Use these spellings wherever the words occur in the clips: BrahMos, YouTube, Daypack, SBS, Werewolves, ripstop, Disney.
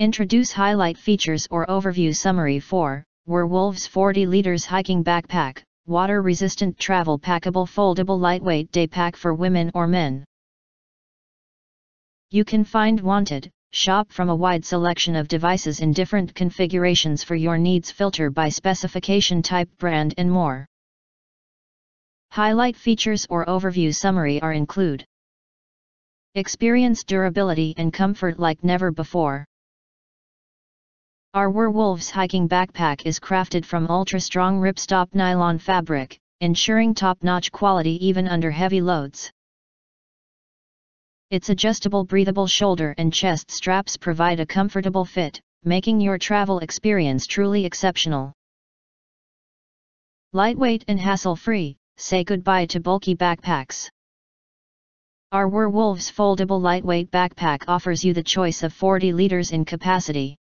Introduce highlight features or overview summary for Werewolves 40 liters hiking backpack, water resistant travel packable foldable lightweight day pack for women or men. You can find wanted, shop from a wide selection of devices in different configurations for your needs, filter by specification type, brand and more. Highlight features or overview summary are include. Experience durability and comfort like never before. Our Werewolves hiking backpack is crafted from ultra-strong ripstop nylon fabric, ensuring top-notch quality even under heavy loads. Its adjustable breathable shoulder and chest straps provide a comfortable fit, making your travel experience truly exceptional. Lightweight and hassle-free, say goodbye to bulky backpacks. Our Werewolves foldable lightweight backpack offers you the choice of 40 liters in capacity.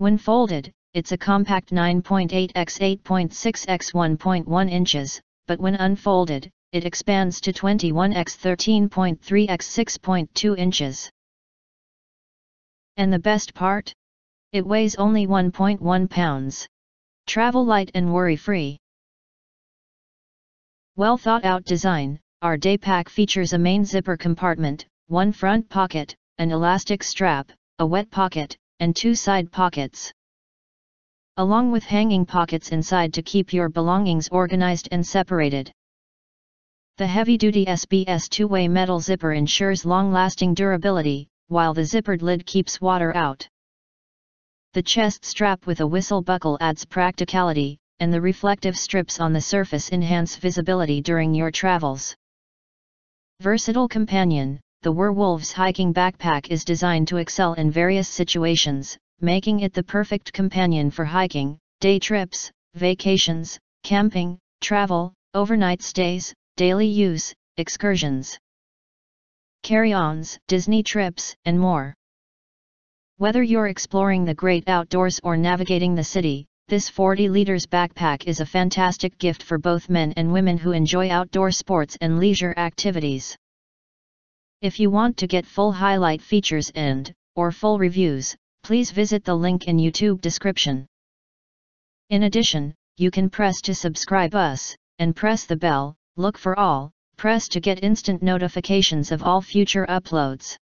When folded, it's a compact 9.8 x 8.6 x 1.1 inches, but when unfolded, it expands to 21 x 13.3 x 6.2 inches. And the best part? It weighs only 1.1 pounds. Travel light and worry-free. Well thought out design, our day pack features a main zipper compartment, one front pocket, an elastic strap, a wet pocket, and two side pockets, along with hanging pockets inside to keep your belongings organized and separated. The heavy-duty SBS two-way metal zipper ensures long-lasting durability, while the zippered lid keeps water out. The chest strap with a whistle buckle adds practicality, and the reflective strips on the surface enhance visibility during your travels. Versatile companion, the Werewolves hiking backpack is designed to excel in various situations, making it the perfect companion for hiking, day trips, vacations, camping, travel, overnight stays, daily use, excursions, carry-ons, Disney trips, and more. Whether you're exploring the great outdoors or navigating the city, this 40 liters backpack is a fantastic gift for both men and women who enjoy outdoor sports and leisure activities. If you want to get full highlight features and/or full reviews, please visit the link in YouTube description. In addition, you can press to subscribe us, and press the bell, look for all, press to get instant notifications of all future uploads.